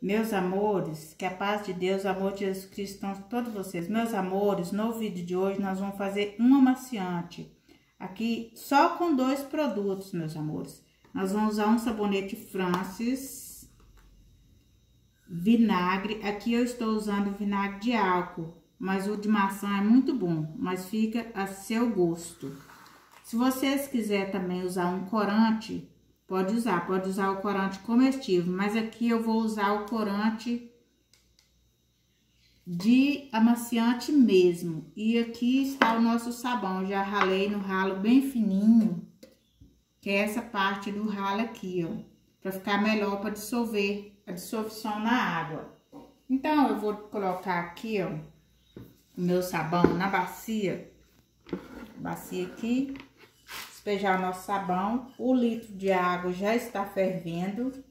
Meus amores, que a paz de Deus, o amor de Jesus Cristo estão com todos vocês. Meus amores, no vídeo de hoje nós vamos fazer um amaciante aqui só com dois produtos, meus amores. Nós vamos usar um sabonete Francis, vinagre. Aqui eu estou usando vinagre de álcool, mas o de maçã é muito bom, mas fica a seu gosto. Se vocês quiserem também usar um corante, pode usar o corante comestível, mas aqui eu vou usar o corante de amaciante mesmo. E aqui está o nosso sabão, já ralei no ralo bem fininho, que é essa parte do ralo aqui, ó, para ficar melhor para dissolver, a dissolução na água. Então, eu vou colocar aqui, ó, o meu sabão na bacia aqui. Despejar o nosso sabão, o litro de água já está fervendo,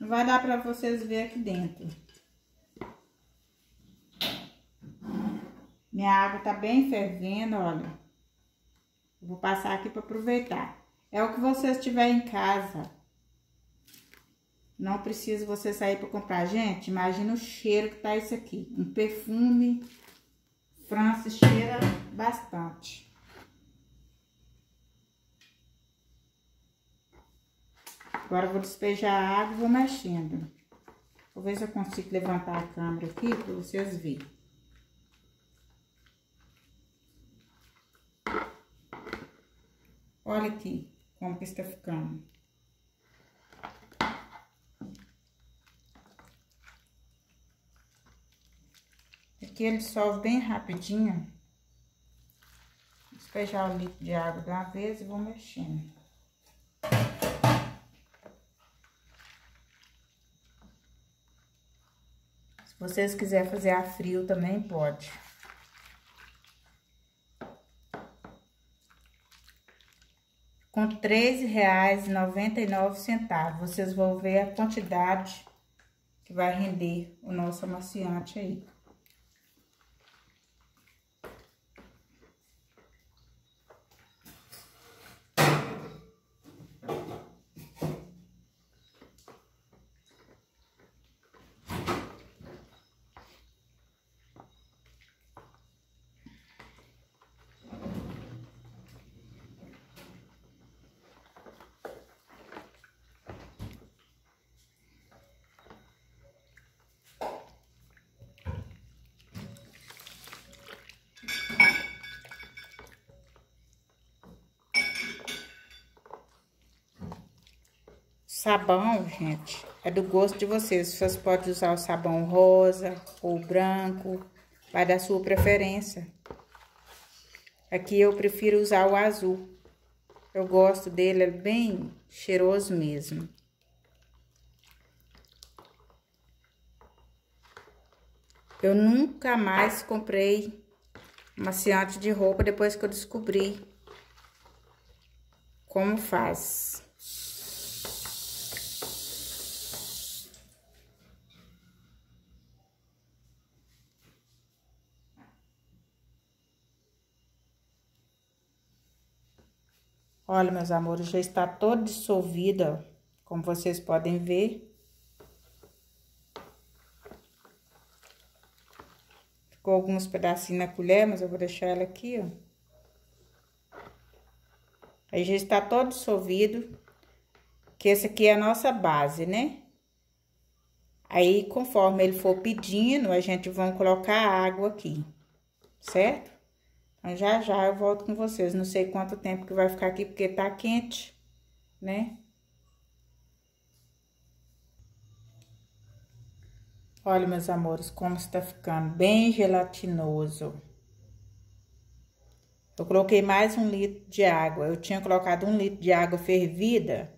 não vai dar para vocês verem aqui dentro. Minha água tá bem fervendo, olha. Vou passar aqui para aproveitar. É o que vocês tiverem em casa. Não precisa você sair para comprar. Gente, imagina o cheiro que tá isso aqui. Um perfume Francis cheira bastante. Agora eu vou despejar a água e vou mexendo. Vou ver se eu consigo levantar a câmera aqui para vocês verem. Olha aqui como que está ficando. Aqui ele dissolve bem rapidinho. Vou despejar o litro de água de uma vez e vou mexendo. Se vocês quiserem fazer a frio também pode. Com R$3,99, vocês vão ver a quantidade que vai render o nosso amaciante aí. Sabão, gente, é do gosto de vocês. Vocês podem usar o sabão rosa ou branco, vai da sua preferência. Aqui eu prefiro usar o azul. Eu gosto dele, é bem cheiroso mesmo. Eu nunca mais comprei amaciante de roupa depois que eu descobri como faz. Olha, meus amores, já está toda dissolvida, como vocês podem ver. Ficou alguns pedacinhos na colher, mas eu vou deixar ela aqui, ó. Aí já está todo dissolvido, que essa aqui é a nossa base, né? Aí, conforme ele for pedindo, a gente vai colocar a água aqui, certo? Então, já já eu volto com vocês. Não sei quanto tempo que vai ficar aqui, porque tá quente, né? Olha, meus amores, como está ficando bem gelatinoso. Eu coloquei mais um litro de água. Eu tinha colocado um litro de água fervida.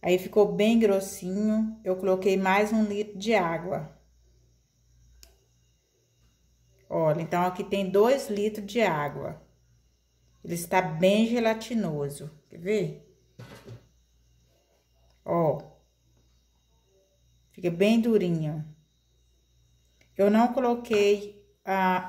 Aí ficou bem grossinho. Eu coloquei mais um litro de água. Olha, então aqui tem 2 litros de água. Ele está bem gelatinoso. Quer ver? Ó. Fica bem durinho. Eu não coloquei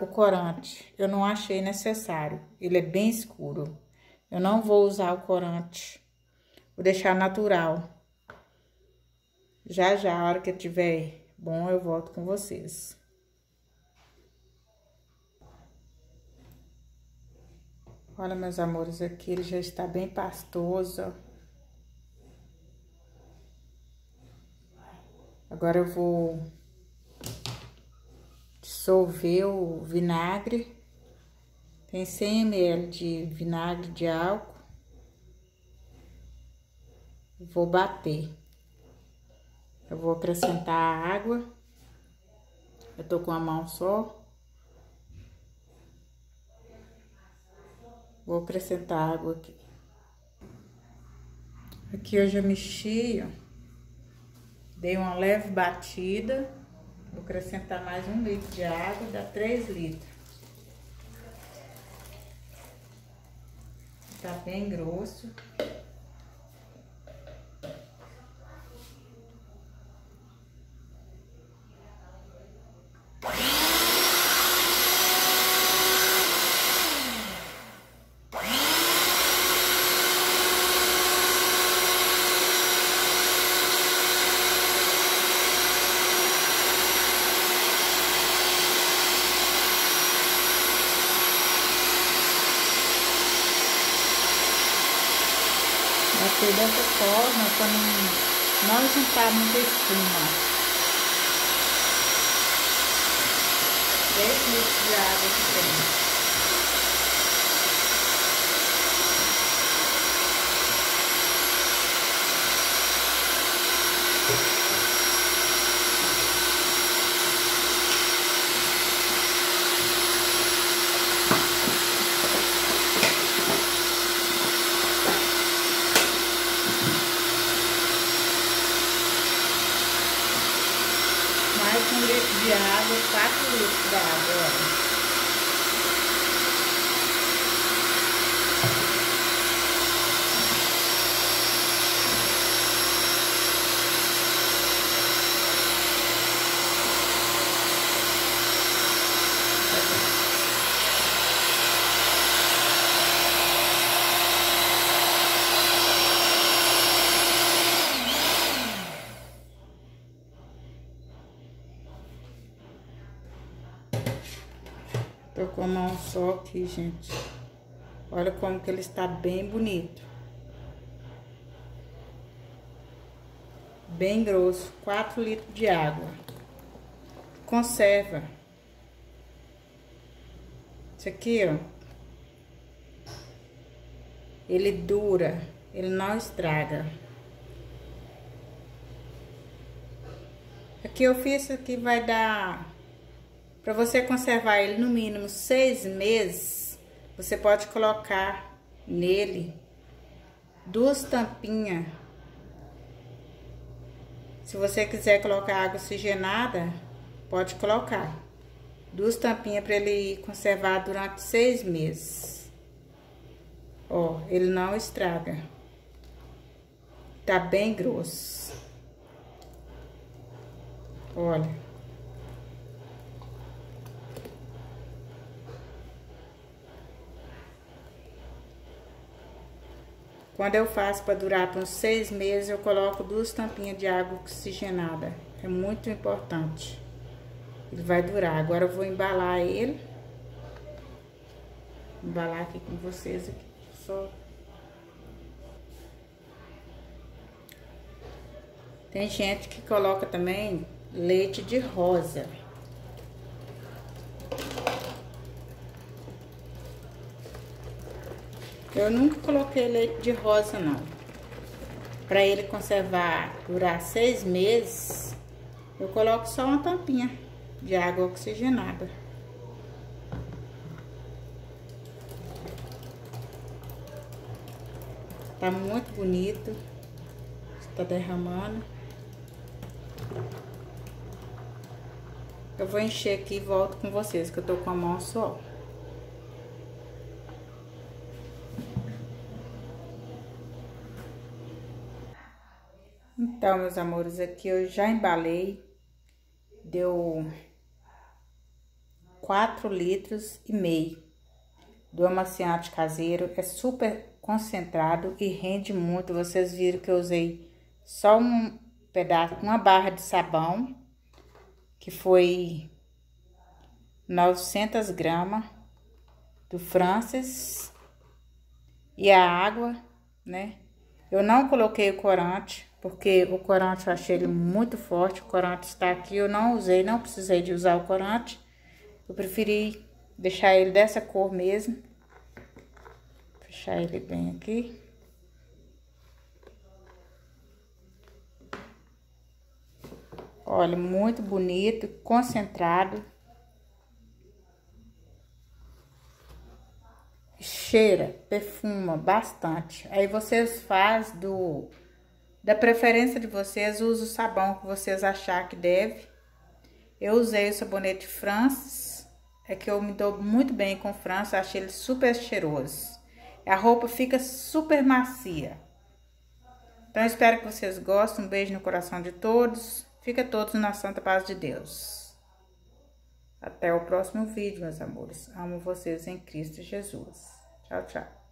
o corante. Eu não achei necessário. Ele é bem escuro. Eu não vou usar o corante. Vou deixar natural. Já já, a hora que eu tiver Bom, eu volto com vocês. Olha, meus amores, aqui ele já está bem pastoso. Agora eu vou dissolver o vinagre. Tem 100 ml de vinagre de álcool. Vou bater. Eu vou acrescentar a água. Eu tô com a mão só. Vou acrescentar água aqui. Aqui eu já mexi, ó. Dei uma leve batida. Vou acrescentar mais 1 litro de água, dá 3 litros. Tá bem grosso. Batei dessa forma para não juntar muita espuma. 3 litros de água que de água, 4 litros de água, Tô com a mão só aqui, gente. Olha como que ele está bem bonito. Bem grosso. 4 litros de água. Conserva. Isso aqui, ó. Ele dura. Ele não estraga. Aqui eu fiz, aqui vai dar... Para você conservar ele no mínimo 6 meses, você pode colocar nele 2 tampinhas. Se você quiser colocar água oxigenada, pode colocar 2 tampinhas para ele conservar durante 6 meses. Ó, ele não estraga. Tá bem grosso. Olha. Quando eu faço para durar por uns 6 meses, eu coloco 2 tampinhas de água oxigenada. É muito importante. Ele vai durar. Agora eu vou embalar ele. Vou embalar aqui com vocês. Aqui, só. Tem gente que coloca também leite de rosa. Eu nunca coloquei leite de rosa, não. Pra ele conservar, durar 6 meses, eu coloco só uma tampinha de água oxigenada. Tá muito bonito. Está derramando. Eu vou encher aqui e volto com vocês, que eu tô com a mão só. Então, meus amores, aqui eu já embalei, deu 4,5 litros. Do amaciante caseiro, é super concentrado e rende muito. Vocês viram que eu usei só um pedaço, uma barra de sabão que foi 900 gramas do Francis, e a água, né? Eu não coloquei o corante, porque o corante eu achei ele muito forte. O corante está aqui, eu não usei, não precisei de usar o corante. Eu preferi deixar ele dessa cor mesmo. Fechar ele bem aqui. Olha, muito bonito, concentrado. Cheira, perfuma bastante. Aí vocês fazem da preferência de vocês, usa o sabão que vocês achar que deve. Eu usei o sabonete Francis, é que eu me dou muito bem com o Francis, achei ele super cheiroso. A roupa fica super macia. Então, eu espero que vocês gostem. Um beijo no coração de todos. Fica todos na santa paz de Deus. Até o próximo vídeo, meus amores. Amo vocês em Cristo Jesus. Tchau, tchau.